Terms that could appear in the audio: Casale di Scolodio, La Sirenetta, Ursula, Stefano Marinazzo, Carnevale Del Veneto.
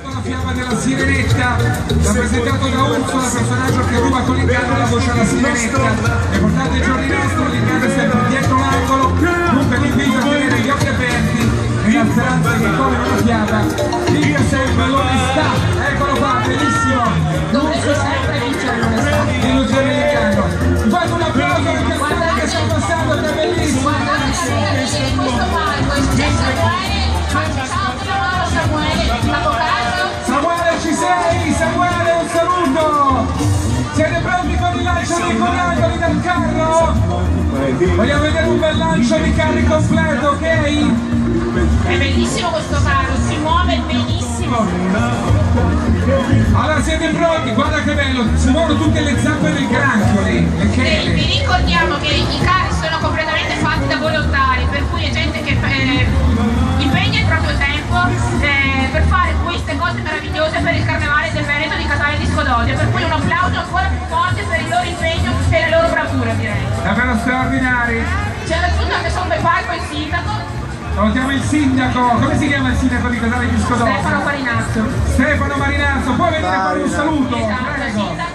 La fiamma della Sirenetta, rappresentato da Ursula, personaggio che ruba con l'incanto la voce alla Sirenetta, e portato ai giorni nostri l'incanto è sempre dietro l'angolo, dunque l'invito a tenere gli occhi aperti e la speranza che come una fiata viva sempre l'onestà. Eccolo qua, benissimo, Ursula sempre vince l'onestà, l'illusione di incanto. Fate un applauso per questa strada che sta passando, che è bellissimo. Guardate la Sirenetta in questo palco, in questo Samuele, un saluto! Siete pronti con il lancio dei coriandoli dal carro? Vogliamo vedere un bel lancio di carri completo, ok? È bellissimo questo carro, si muove benissimo! Allora siete pronti? Guarda che bello, si muovono tutte le zappe del granchio lì, ok? Vi ricordiamo che i carri sono completamente fatti da volontari, per cui è gente che impegna il proprio tempo per fare queste cose meravigliose per il Carnevale del Veneto di Casale di Scolodio, per cui un applauso ancora più forte per il loro impegno e la loro bravura, direi. Davvero straordinari! Ci ha raggiunto anche sopra il palco il sindaco. Salutiamo il sindaco, come si chiama il sindaco di Casale di Scolodio? Stefano Marinazzo. Stefano Marinazzo, puoi venire a fare un saluto? Esatto, prego. Sindaco.